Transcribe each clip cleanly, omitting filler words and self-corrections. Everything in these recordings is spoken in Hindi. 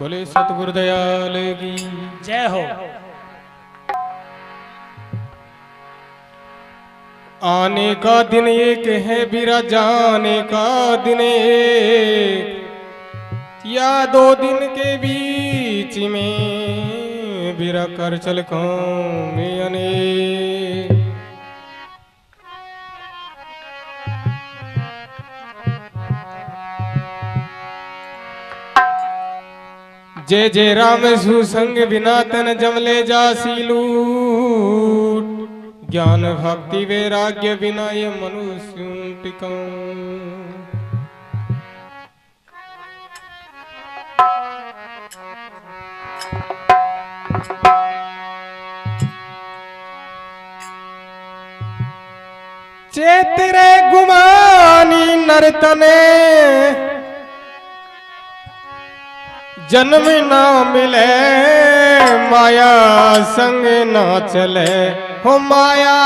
बोले सतगुरु दयाल की जय हो। आने का दिन एक है बिरा जाने का दिन एक, या दो दिन के बीच में बिरा कर चल कौम में अनेक। जय जय राम सुसंग बिना तन जमले जासी लूट, ज्ञान भक्ति वैराग्य बिना ये मनुष्य टिकाऊं। चेतरे गुमानी नरतने जन्म ना मिले, माया संग ना चले, हो माया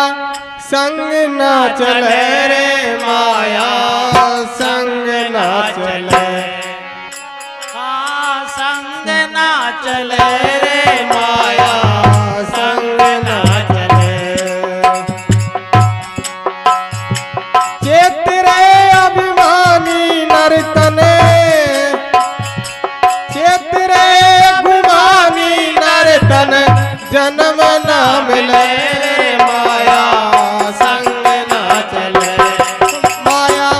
संग ना चले रे, माया संग ना चले, हाँ संग ना चले रे, माया संग ना चले। चेत रे अभिमानी नर्तने, जन्म ना मिले रे, माया संग ना चले, माया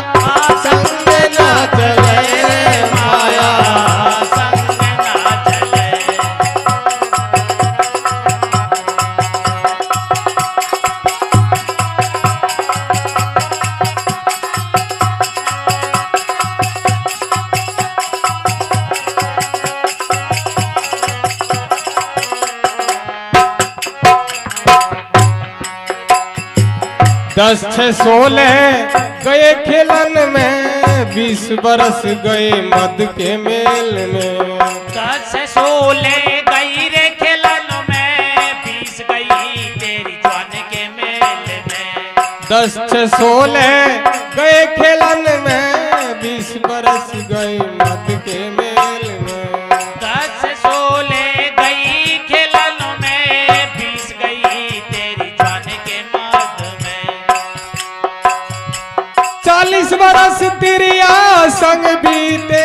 संग ना चले रे, माया संग ना चले। दस छः 16 गए खेलन में, 20 बरस गए मद के मेल में। 10 से 16 गई रे खेलन में, 20 गई तेरी जान के मेल में। 10 से 16 गए खेलन में, 20 बरस गए मद के मेल में। 10 से 16 गई खेलन में, 20 गई तेरी जान के मद में। 40 बरस तेरिया संग बीते,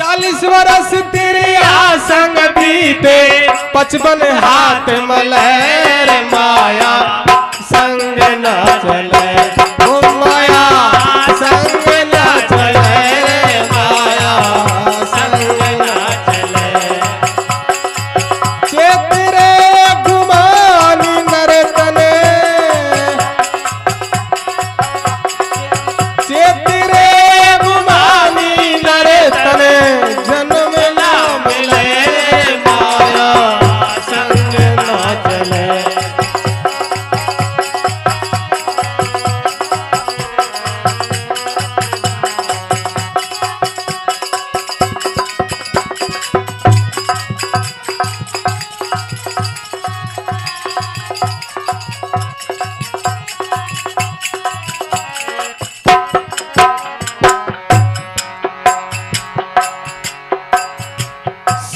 40 बरस तेरिया संग बीते, 55 हाथ मलैर, माया संग ना चले, माया संग ना चले रे, माया संग ना चले। चेत रे गुमानी नरतने, चेत रे गुमानी नरतने, जन्म ना मिले रे, माया संग ना चले।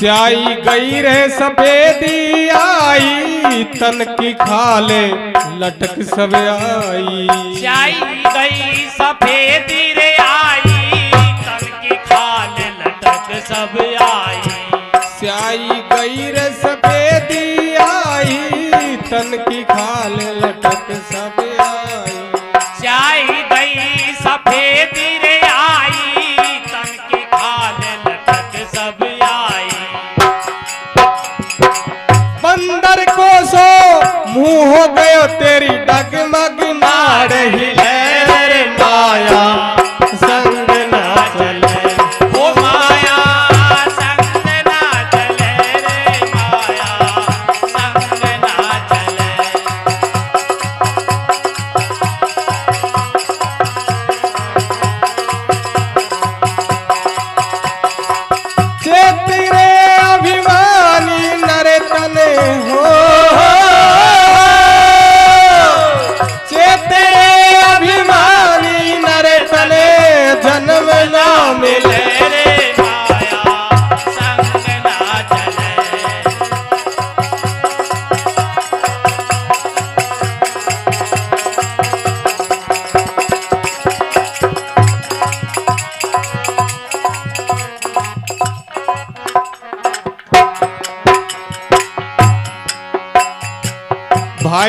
स्याही गई रे सफेदी आई, तन की खाले लटक सब आई। स्याही गई सफेदी रे आई, तन की खाले लटक सब आई। स्याही गई रे सफेदी आई, तन की खाले लटक सब आई। स्याही गई सफेदी रे आई, तन की खाले लटक सब आई। बंदर को सो मुँह हो गयो तेरी डगमग मार ही ले रे, माया संग ना चले, हो माया संग ना चले रे, माया संग ना चले।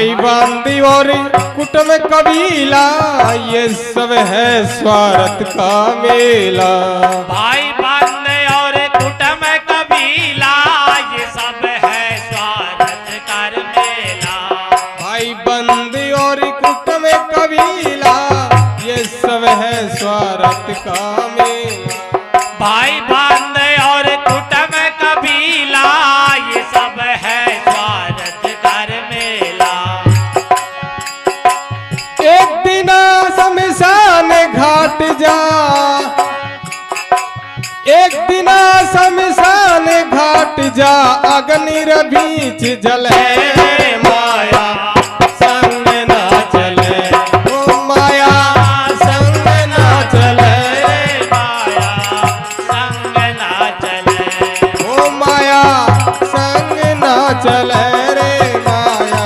भाई बंदी और कुटुंब कबीला, ये सब है स्वार्थ का मेला। भाई बंद और कुटुंब कबीला, ये सब है स्वार्थ का मेला। भाई बंद और कुटुंब कबीला, ये सब है स्वार्थ का मेला। भाई बंद और कुटुंब कबीला, ये सब है जा। एक बिना शमशान घाट जा, अग्नि बीच जले माया संग ना चले। ओ माया संग ना चले, माया संग ना चले। ओ माया संग ना चले रे, माया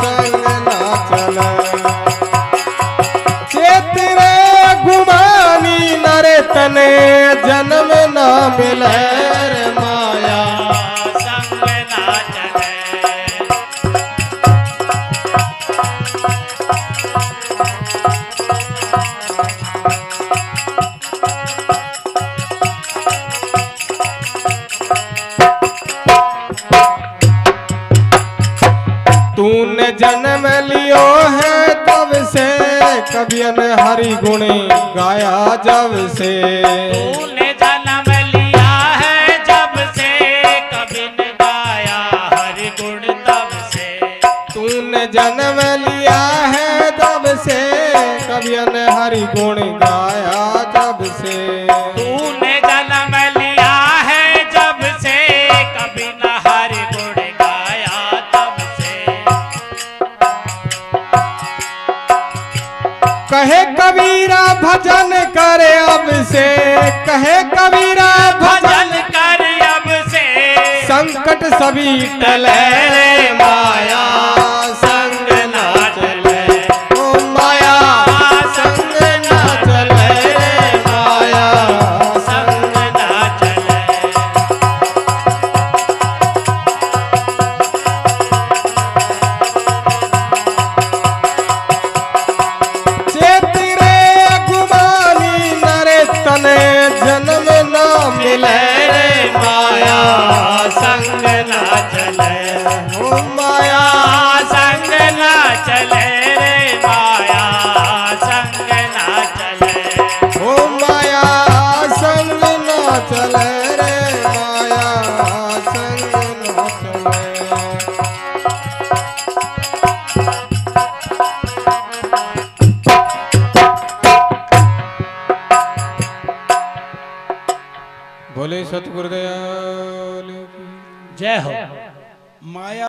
संग ना चले। चेतरे तने जन्म ना मिले रे, माया संग ना चले। तूने जन्म लियो है तब से, कवियन हरि गुण गाया जब से। तूने जन्म लिया है जब से, कविन गाया हरि गुण तब से। तूने जन्म लिया है तब से, कवियन हरि गुण गाया जब से। तूने जन्म लिया है जब से, कविन हरि गुण गाया तब से। कहे कबीरा भजन कर अब से, कहे कबीरा भजन कर अब से। संकट सभी टले रे, माया संग ना चले। ओ माया संग ना चले रे, माया संग ना चले। संग ना चले, ओ माया संग ना चले रे, माया संग ना चले। ओ माया संग ना चले रे, माया संग ना चले। बोले सतगुरुदेव जय हो माया।